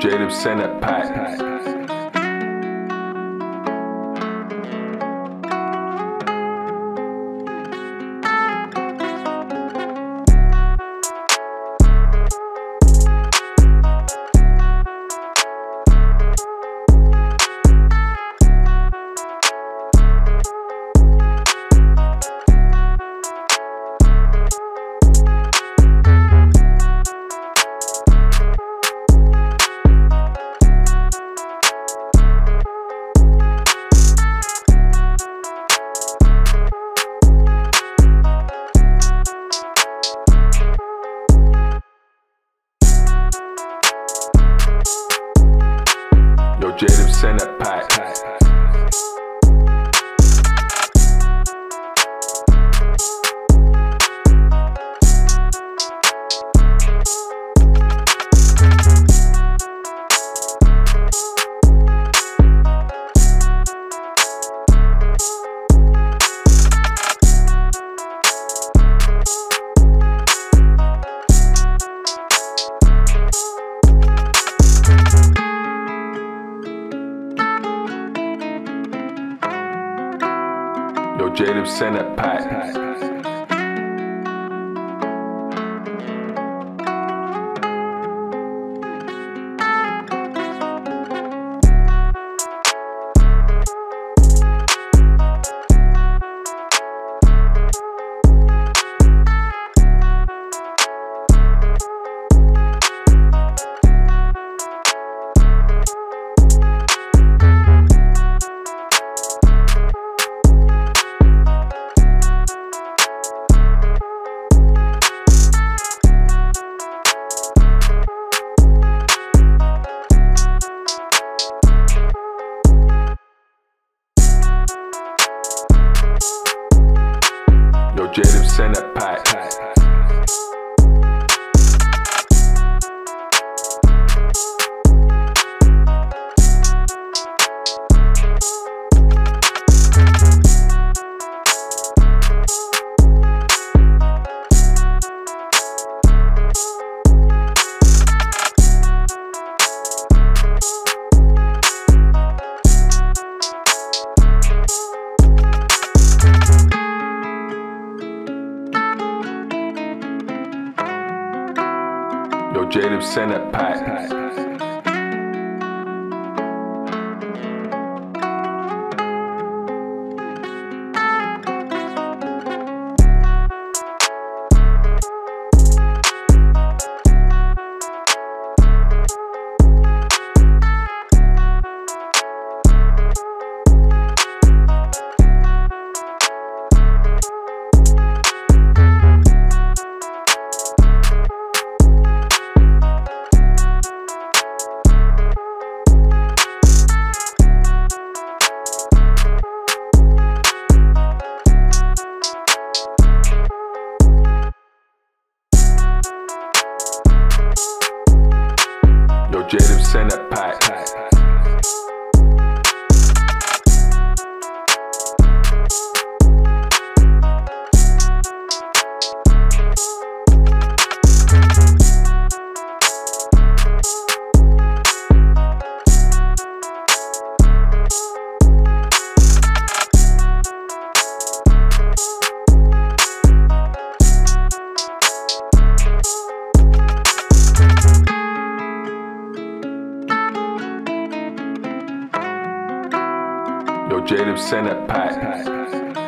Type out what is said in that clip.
J LIB send that pack. J LIB send that pack. Yo, J LIB send that pack. J LIB send that pack. Yo, J LIB send that pack. J LIB send that pack. Yo, J LIB send that pack.